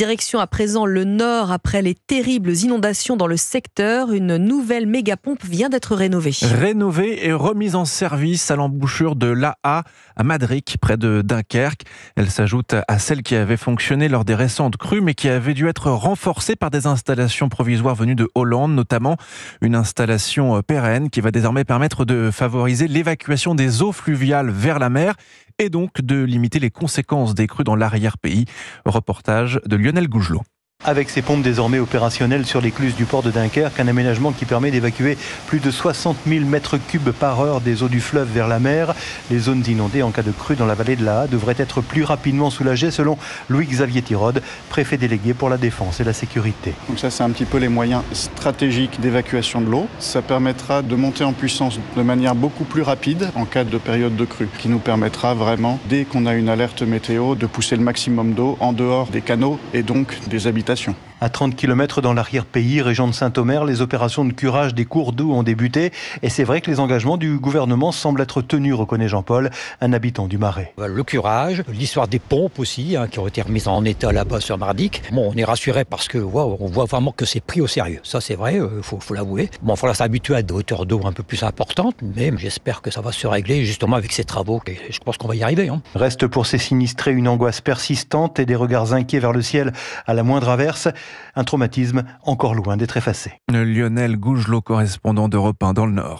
Direction à présent le Nord, après les terribles inondations dans le secteur, une nouvelle mégapompe vient d'être rénovée. Rénovée et remise en service à l'embouchure de l'A.A. à Mardique, près de Dunkerque. Elle s'ajoute à celle qui avait fonctionné lors des récentes crues, mais qui avait dû être renforcée par des installations provisoires venues de Hollande, notamment une installation pérenne qui va désormais permettre de favoriser l'évacuation des eaux fluviales vers la mer et donc de limiter les conséquences des crues dans l'arrière-pays. Reportage de Lionel Gougelot. Avec ces pompes désormais opérationnelles sur l'écluse du port de Dunkerque, un aménagement qui permet d'évacuer plus de 60 000 m3 par heure des eaux du fleuve vers la mer. Les zones inondées en cas de crue dans la vallée de la Haye devraient être plus rapidement soulagées, selon Louis-Xavier Thirod, préfet délégué pour la défense et la sécurité. Donc ça, c'est un petit peu les moyens stratégiques d'évacuation de l'eau. Ça permettra de monter en puissance de manière beaucoup plus rapide en cas de période de crue, qui nous permettra vraiment, dès qu'on a une alerte météo, de pousser le maximum d'eau en dehors des canaux et donc des habitants. À 30 km dans l'arrière-pays, région de Saint-Omer, les opérations de curage des cours d'eau ont débuté. Et c'est vrai que les engagements du gouvernement semblent être tenus, reconnaît Jean-Paul, un habitant du Marais. Le curage, l'histoire des pompes aussi, qui ont été remises en état là-bas sur Mardique. Bon, on est rassuré parce que wow, on voit vraiment que c'est pris au sérieux. Ça, c'est vrai, faut l'avouer. Bon, il faudra s'habituer à des hauteurs d'eau un peu plus importantes, mais j'espère que ça va se régler justement avec ces travaux. Et je pense qu'on va y arriver. Reste pour ces sinistrés une angoisse persistante et des regards inquiets vers le ciel à la moindre averse. Un traumatisme encore loin d'être effacé. Lionel Gougelot, correspondant d'Europe 1 dans le Nord.